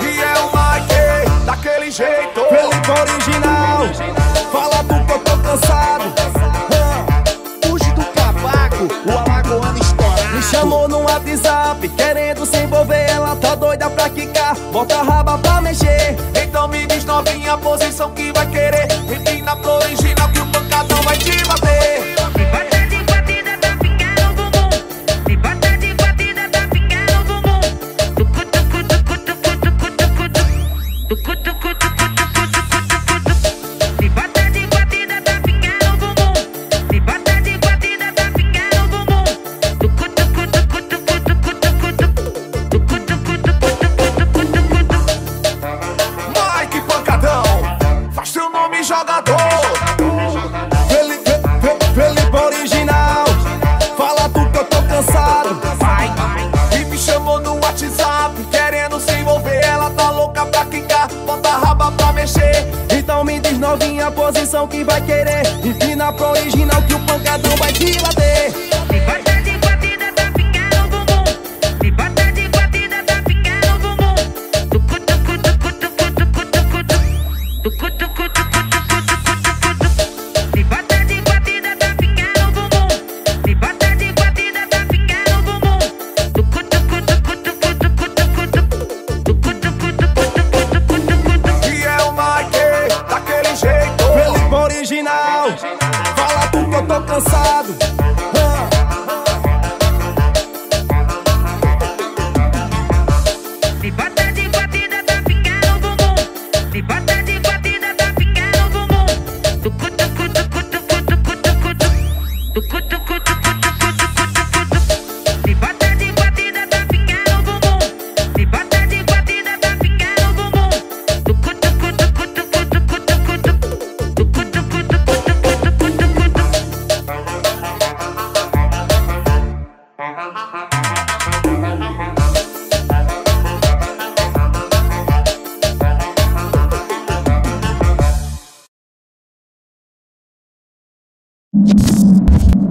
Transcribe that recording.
E é o Mike, daquele jeito, Felipe original. Fala do que eu tô cansado. Fuge do cavaco, o alagoano estourado. Me chamou no WhatsApp, querendo se envolver. Ela tá doida pra quicar, bota a raba pra mexer. Então me diz novinha, a posição que vai querer. Menina pro original que o pancadão vai te bater. Então me diz novinha a posição que vai querer. Empina pro original que o pancadão vai te bater. Me bota de batida, tapinha no bumbum. Me bota de batida, tapinha no bumbum. Tu cutu, cutu, cutu, cutu, cutu, cutu. Tu cutu, cutu, cutu, cutu, cutu, cutu. Me bota de batida, tapinha no bumbum. Me bota de batida, tapinha no bumbum. Tu cutu, cutu, cutu, cutu, cutu, cutu. Tu cutu, cutu, cutu, cutu, cutu, cutu. E é o Mike daquele jeito, Felipe original. Fala tu que eu tô cansado. Me bota de batida, tapinha no bumbum. Me bota de batida, tapinha no bumbum. Tu cutu, cutu, cutu, cutu, cutu, cutu. Tu cutu, cutu, cutu, cutu, cutu, cutu. Me bota de batida, tapinha no bumbum. Me bota de batida, tapinha no bumbum. Tu cutu, cutu, cutu, cutu, cutu, cutu. Tu cutu, cutu, cutu, cutu, cutu, cutu.